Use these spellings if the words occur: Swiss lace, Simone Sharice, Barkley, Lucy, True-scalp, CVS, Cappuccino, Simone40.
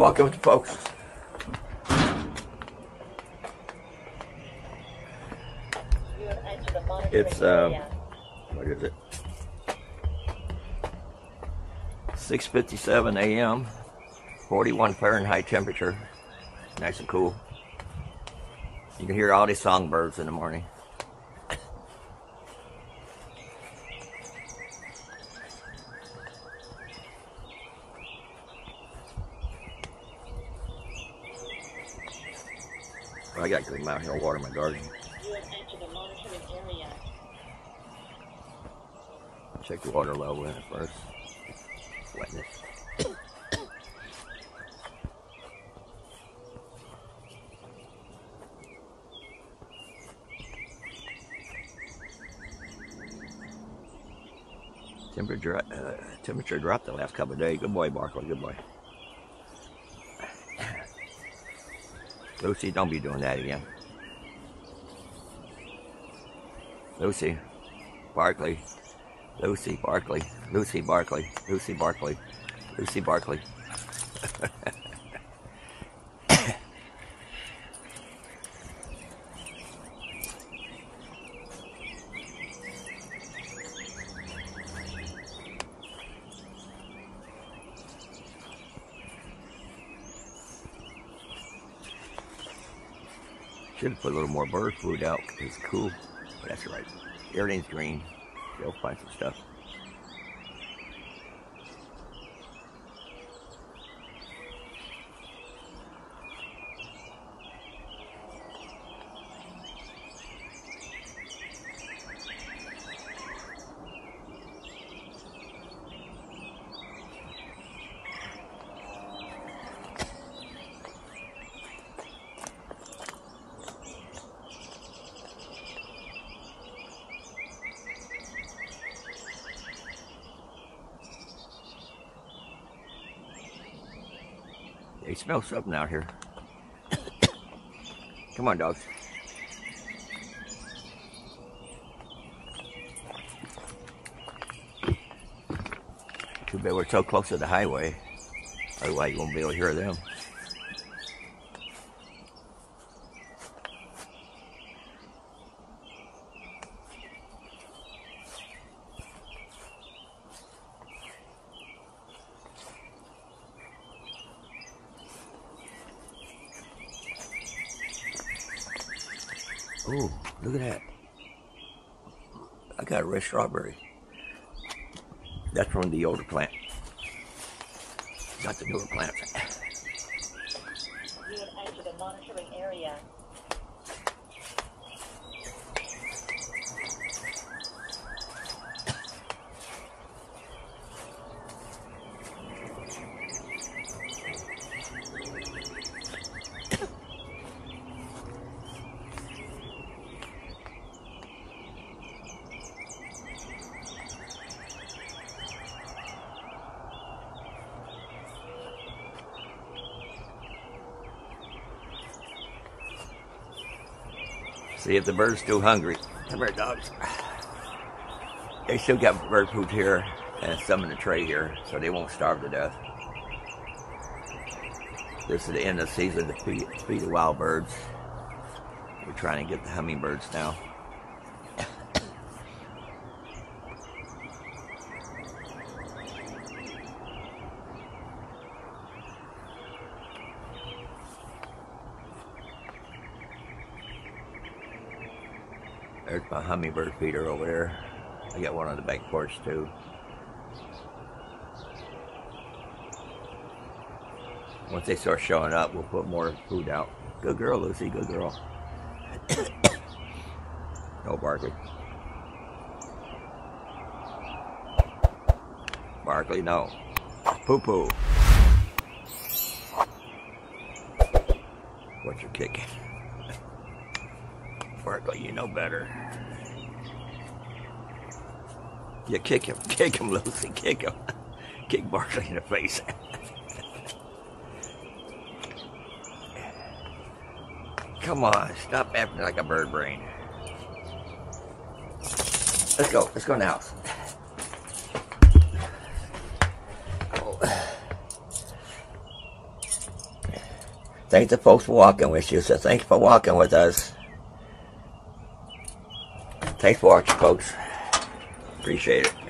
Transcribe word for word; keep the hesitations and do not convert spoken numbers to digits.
walk up to folks. It's, um, what is it? six fifty-seven A M, forty-one Fahrenheit temperature. Nice and cool. You can hear all these songbirds in the morning. I gotta clean my hill, water my garden. Check the water level in first. Wetness. Temperature uh, temperature dropped the last couple of days. Good boy, Barkley. Good boy. Lucy, don't be doing that again. Lucy, Barkley, Lucy, Barkley, Lucy, Barkley, Lucy, Barkley, Lucy, Barkley. Should have put a little more bird food out. It's cool, but that's all right. Everything's green. They'll find some stuff. They smell something out here. Come on, dogs. Too bad we're so close to the highway. Otherwise, you won't be able to hear them. Ooh, look at that. I got a red strawberry. That's from the older plant. Not the newer plant. You have entered the monitoring area. See if the bird's still hungry. Come here, dogs. They still got bird food here and some in the tray here, so they won't starve to death. This is the end of the season to feed, feed the wild birds. We're trying to get the hummingbirds now. There's my hummingbird feeder over there. I got one on the back porch too. Once they start showing up, we'll put more food out. Good girl, Lucy, good girl. No, Barkley. Barkley, no. Poo-poo. What you kicking? Barkley, you know better. Yeah, kick him. Kick him, Lucy. Kick him. Kick Barkley in the face. Come on. Stop acting like a bird brain. Let's go. Let's go in the house. Oh. thank the folks for walking with you. So thanks for walking with us. Thanks for watching, folks. Appreciate it.